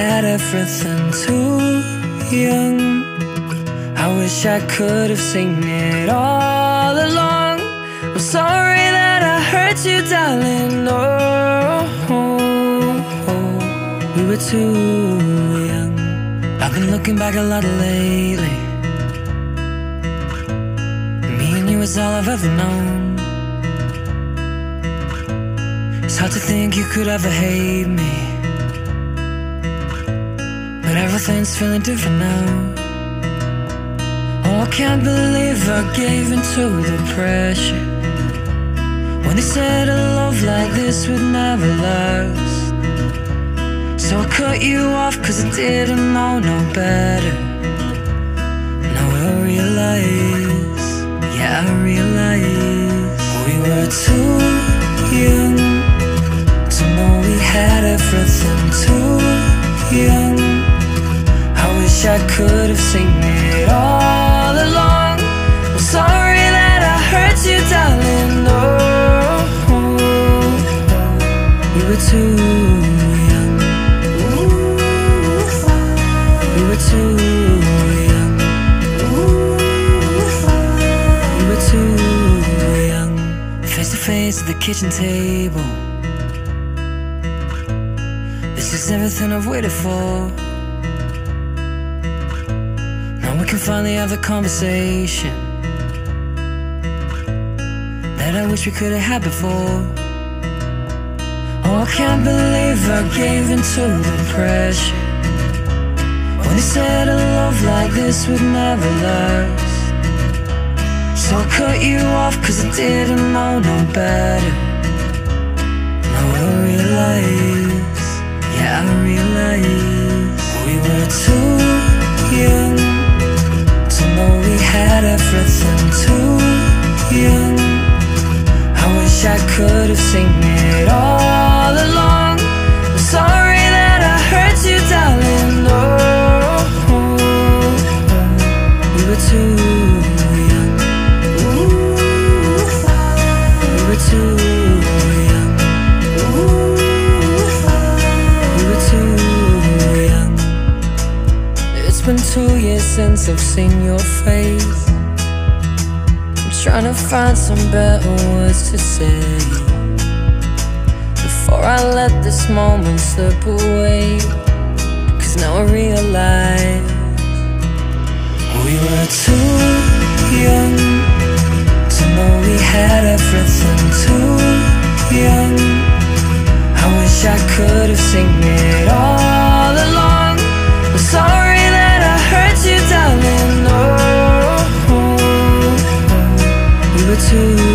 had everything too young. I wish I could have seen it all along. I'm sorry that I hurt you, darling. Oh, we were too young. I've been looking back a lot lately. Me and you is all I've ever known. It's hard to think you could ever hate me, but everything's feeling different now. I can't believe I gave in to the pressure when they said a love like this would never last. So I cut you off cause I didn't know no better. Now I realize, yeah I realize, we were too young to know we had everything. Too young. I wish I could have seen it all. Sorry that I hurt you, darling. No, we were too young. We were too young. We were too young. Face to face at the kitchen table. This is everything I've waited for. Now we can finally have the conversation that I wish we could have had before. Oh, I can't believe I gave in to the pressure when they said a love like this would never last. So I cut you off cause I didn't know no better. Now I realize, yeah I realize, we were too young to know we had everything. Too young. I could have seen it all along. I'm sorry that I hurt you, darling. Oh, we were too young. We were too young. We were too young. It's been 2 years since I've seen your face. Trying to find some better words to say before I let this moment slip away. Cause now I realize we were too young to know we had everything. Too young. I wish I could have seen it all along. I'm sorry that I hurt you, darling. No. Too